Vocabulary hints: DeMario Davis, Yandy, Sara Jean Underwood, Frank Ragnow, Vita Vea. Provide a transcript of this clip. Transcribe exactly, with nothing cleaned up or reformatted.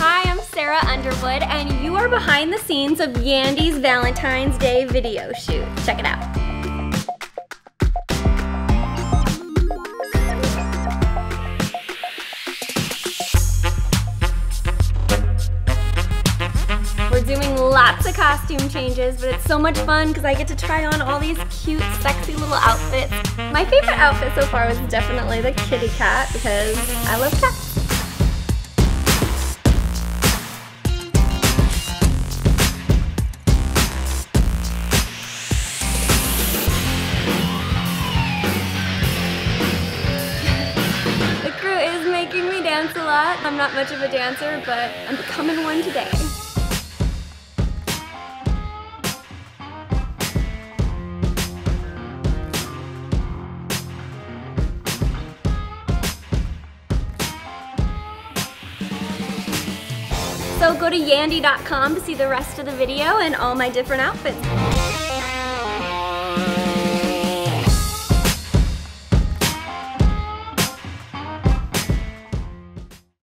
Hi, I'm Sara Underwood, and you are behind the scenes of Yandy's Valentine's Day video shoot. Check it out. Doing lots of costume changes, but it's so much fun because I get to try on all these cute, sexy little outfits. My favorite outfit so far was definitely the kitty cat because I love cats. The crew is making me dance a lot. I'm not much of a dancer, but I'm becoming one today. So go to yandy dot com to see the rest of the video and all my different outfits.